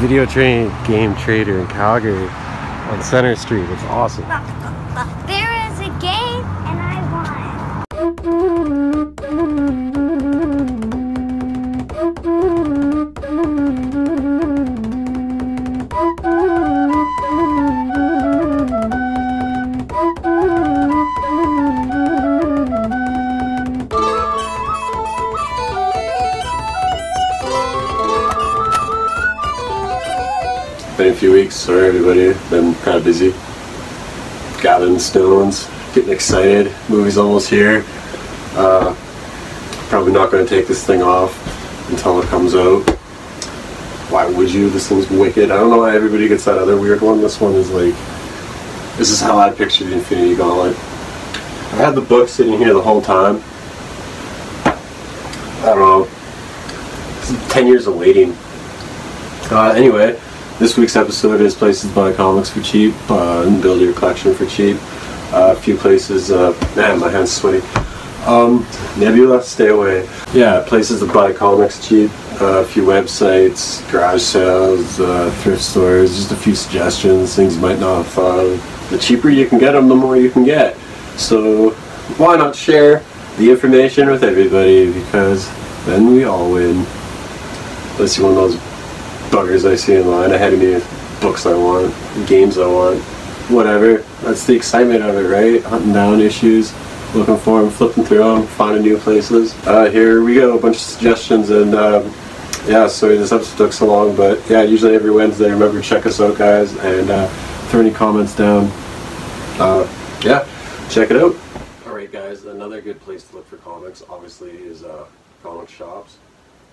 video game trader in Calgary on Center Street. It's awesome. There is a game and I been a few weeks, sorry everybody, been kind of busy. Gathering stones, getting excited, movie's almost here. Probably not going to take this thing off until it comes out. Why would you? This thing's wicked. I don't know why everybody gets that other weird one. This one is like, this is how I pictured the Infinity Gauntlet. I've had the book sitting here the whole time. I don't know, this is 10 years of waiting. Anyway. This week's episode is places to buy comics for cheap and build your collection for cheap. A few places, man, my hand's sweaty. Nebula, stay away. Yeah, places to buy comics cheap. A few websites, garage sales, thrift stores, just a few suggestions, things you might not have thought of. The cheaper you can get them, the more you can get. So why not share the information with everybody, because then we all win. Let's see one of those buggers I see in line ahead of me, books I want, games I want, whatever. That's the excitement of it, right? Hunting down issues, looking for them, flipping through them, finding new places. Here we go, a bunch of suggestions, and yeah, sorry this episode took so long, but yeah, usually every Wednesday, remember, check us out, guys, and throw any comments down. Yeah, check it out. Alright guys, another good place to look for comics, obviously, is comic shops.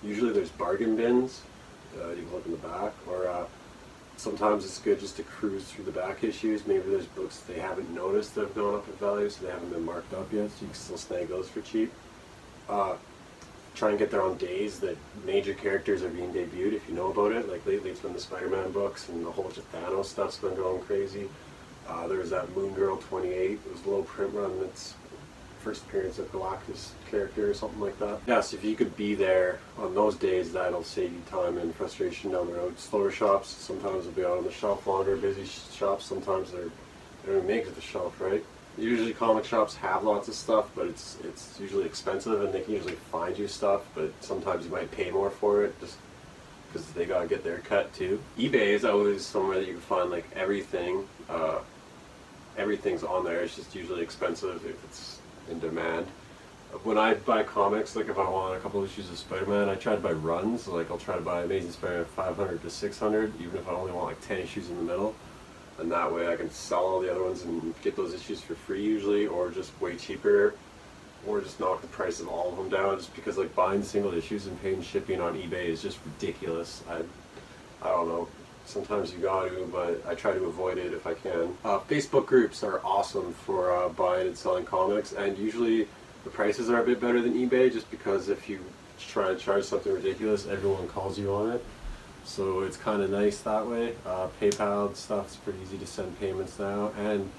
Usually there's bargain bins. You can look in the back, or sometimes it's good just to cruise through the back issues. Maybe there's books they haven't noticed that have gone up in value, so they haven't been marked up yet, so you can still snag those for cheap. Try and get there on days that major characters are being debuted, if you know about it. Like lately it's been the Spider-Man books, and the whole bunch of Thanos stuff's been going crazy. There was that Moon Girl 28, it was a little print run that's first appearance of Galactus character or something like that. Yes, yeah, so if you could be there on those days, that'll save you time and frustration down the road. Slower shops, sometimes they'll be out on the shelf longer, busy shops, sometimes they don't make it to the shelf, right? Usually comic shops have lots of stuff, but it's usually expensive and they can usually find you stuff, but sometimes you might pay more for it just because they gotta get their cut too. eBay is always somewhere that you can find like everything. Everything's on there, it's just usually expensive if it's in demand. When I buy comics, like if I want a couple of issues of Spider-Man, I try to buy runs. Like I'll try to buy Amazing Spider-Man 500 to 600, even if I only want like 10 issues in the middle. And that way I can sell all the other ones and get those issues for free usually, or just way cheaper, or just knock the price of all of them down, just because like buying single issues and paying shipping on eBay is just ridiculous. I don't know. Sometimes you got to, but I try to avoid it if I can. Facebook groups are awesome for buying and selling comics, and usually the prices are a bit better than eBay, just because if you try to charge something ridiculous, everyone calls you on it. So it's kind of nice that way. PayPal and stuff, it's pretty easy to send payments now, and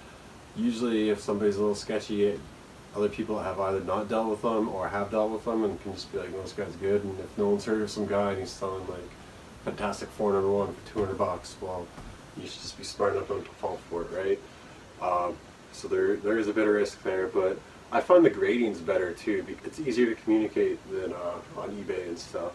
usually if somebody's a little sketchy, other people have either not dealt with them or have dealt with them and can just be like, no, this guy's good, and if no one's heard of some guy and he's selling like Fantastic Four #1 for 200 bucks. Well, you should just be smart enough not to fall for it, right? So there is a bit of risk there, but I find the grading's better too, because it's easier to communicate than on eBay and stuff.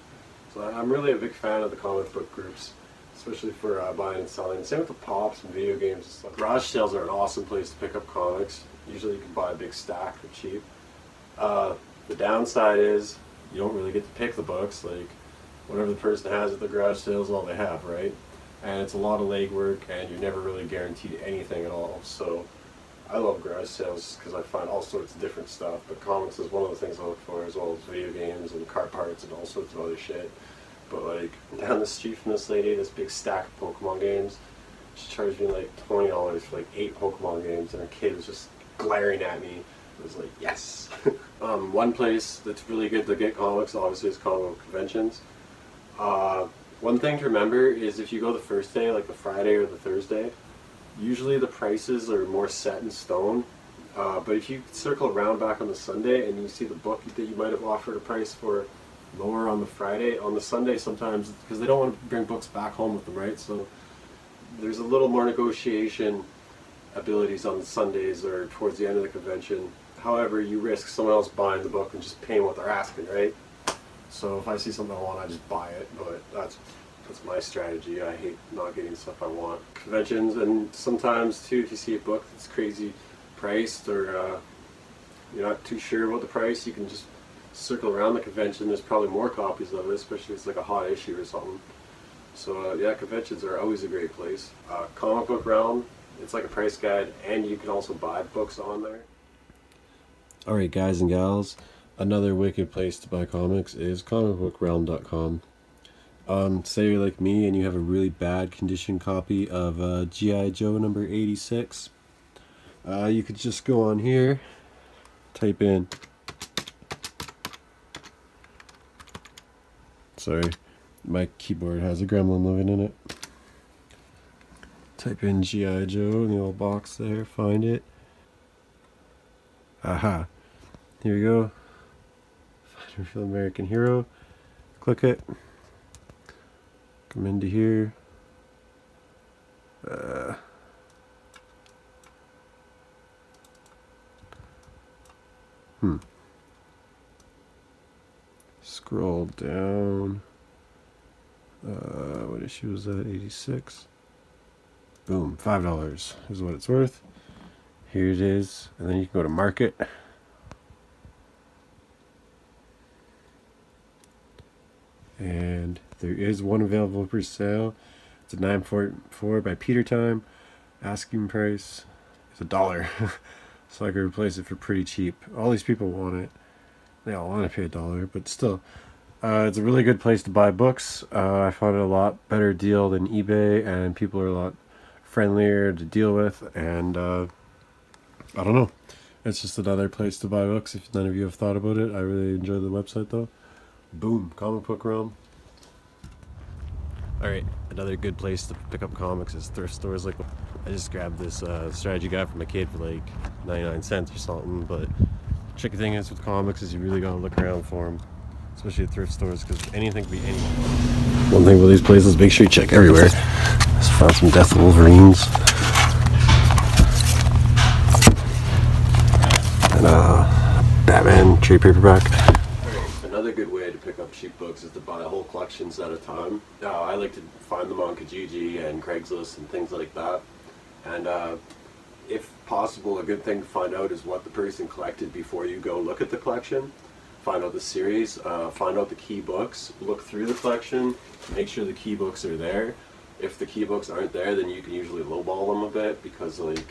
So I'm really a big fan of the comic book groups, especially for buying and selling. Same with the pops and video games and stuff. Garage sales are an awesome place to pick up comics. Usually you can buy a big stack for cheap. The downside is you don't really get to pick the books. Like, whatever the person has at the garage sale is all they have, right? And it's a lot of legwork, and you're never really guaranteed anything at all. So I love garage sales because I find all sorts of different stuff, but comics is one of the things I look for, as well as video games and car parts and all sorts of other shit. But like, down the street from this lady, this big stack of Pokemon games, she charged me like $20 for like 8 Pokemon games, and her kid was just glaring at me. It was like, yes! One place that's really good to get comics, obviously, is comic conventions. One thing to remember is if you go the first day, like the Friday or the Thursday, usually the prices are more set in stone, but if you circle around back on the Sunday and you see the book that you might have offered a price for lower on the Friday, on the Sunday sometimes, because they don't want to bring books back home with them, right? So there's a little more negotiation abilities on the Sundays or towards the end of the convention. However, you risk someone else buying the book and just paying what they're asking, right? So if I see something I want, I just buy it, but that's my strategy. I hate not getting stuff I want. Conventions, and sometimes too, if you see a book that's crazy priced or you're not too sure about the price, you can just circle around the convention. There's probably more copies of it, especially if it's like a hot issue or something. So yeah, conventions are always a great place. Comic Book Realm, it's like a price guide, and you can also buy books on there. Alright guys and gals, another wicked place to buy comics is comicbookrealm.com. Say you're like me and you have a really bad condition copy of G.I. Joe number 86. You could just go on here, type in, sorry, my keyboard has a gremlin living in it. Type in G.I. Joe in the old box there, find it. Aha, here we go. Find a real American hero, click it. Come into here. Scroll down. What issue was that? 86. Boom. $5 is what it's worth. Here it is. And then you can go to market. And there is one available for sale. It's a 9.44 by Peter Time. Asking price is $1. So I could replace it for pretty cheap. All these people want it. They all want to pay $1, but still. It's a really good place to buy books. I found it a lot better deal than eBay, and people are a lot friendlier to deal with, and I don't know. It's just another place to buy books if none of you have thought about it. I really enjoy the website though. Boom, Comic Book Realm. Alright, another good place to pick up comics is thrift stores. Like, I just grabbed this strategy guide from my kid for like 99 cents or something, but the tricky thing is with comics is you really gotta look around for them, especially at thrift stores, because anything can be anything. One thing about these places, make sure you check everywhere. Just found some Death of Wolverines. And Batman trade paperback. Another good way to pick up cheap books is to buy whole collections at a time. I like to find them on Kijiji and Craigslist and things like that. And if possible, a good thing to find out is what the person collected before you go look at the collection. Find out the series, find out the key books, look through the collection, make sure the key books are there. If the key books aren't there, then you can usually lowball them a bit, because like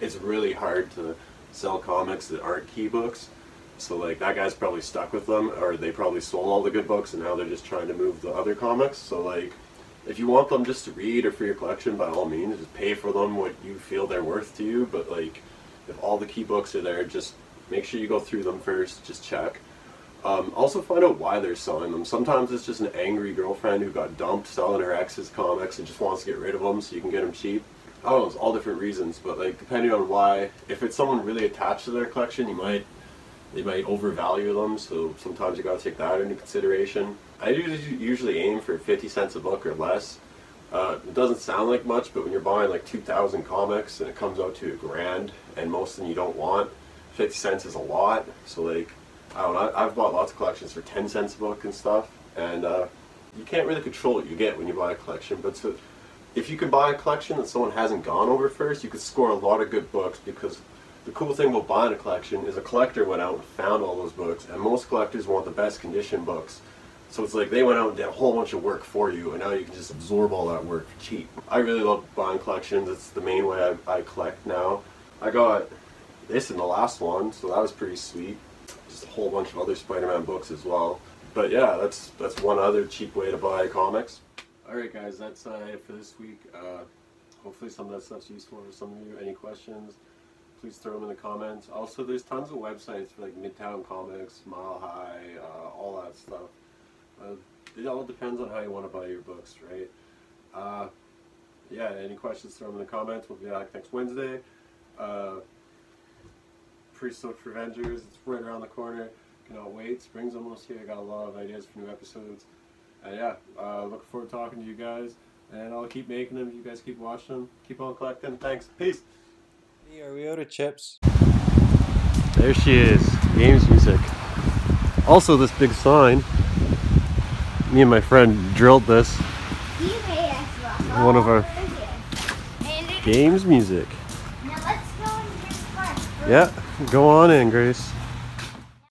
it's really hard to sell comics that aren't key books. So like that guy's probably stuck with them, or they probably sold all the good books and now they're just trying to move the other comics. So like if you want them just to read or for your collection, by all means, just pay for them what you feel they're worth to you. But like if all the key books are there, just make sure you go through them first, just check. Also find out why they're selling them. Sometimes it's just an angry girlfriend who got dumped selling her ex's comics and just wants to get rid of them so you can get them cheap. I don't know, it's all different reasons, but like depending on why. If it's someone really attached to their collection, they might overvalue them, so sometimes you gotta take that into consideration. I do usually aim for 50 cents a book or less. It doesn't sound like much, but when you're buying like 2,000 comics and it comes out to $1,000 and most of them you don't want, 50 cents is a lot. So like, I don't know, I've bought lots of collections for 10 cents a book and stuff, and you can't really control what you get when you buy a collection, but so if you can buy a collection that someone hasn't gone over first, you could score a lot of good books, because the cool thing about buying a collection is a collector went out and found all those books, and most collectors want the best condition books. So it's like they went out and did a whole bunch of work for you, and now you can just absorb all that work for cheap. I really love buying collections. It's the main way I collect now. I got this in the last one, so that was pretty sweet. Just a whole bunch of other Spider-Man books as well. But yeah, that's one other cheap way to buy comics. Alright guys, that's it for this week. Hopefully some of that stuff's useful for some of you. Any questions, please throw them in the comments. Also, there's tons of websites for like Midtown Comics, Mile High, all that stuff. It all depends on how you want to buy your books, right? Yeah, any questions, throw them in the comments. We'll be back next Wednesday. Pre-soaked for Avengers, it's right around the corner. Cannot wait. Spring's almost here. I got a lot of ideas for new episodes. Looking forward to talking to you guys. And I'll keep making them. You guys keep watching them. Keep on collecting. Thanks. Peace. Hey, are we out of chips? There she is. Games music. Also, this big sign. Me and my friend drilled this. One of our games music. Now let's go and drink first. Yeah, go on in, Grace.